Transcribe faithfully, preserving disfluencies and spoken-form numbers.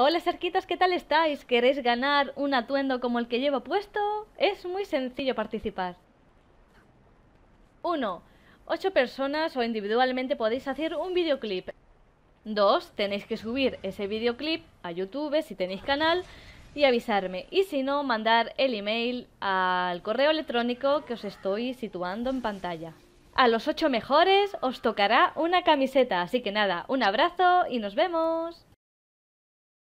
Hola cerquitos, ¿qué tal estáis? ¿Queréis ganar un atuendo como el que llevo puesto? Es muy sencillo participar. uno. ocho personas o individualmente podéis hacer un videoclip. dos. Tenéis que subir ese videoclip a YouTube si tenéis canal y avisarme. Y si no, mandar el email al correo electrónico que os estoy situando en pantalla. A los ocho mejores os tocará una camiseta, así que nada, un abrazo y nos vemos.